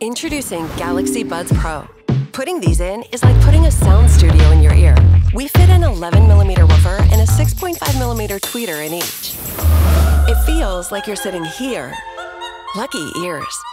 Introducing Galaxy Buds Pro. Putting these in is like putting a sound studio in your ear. We fit an 11mm woofer and a 6.5mm tweeter in each. It feels like you're sitting here. Lucky ears.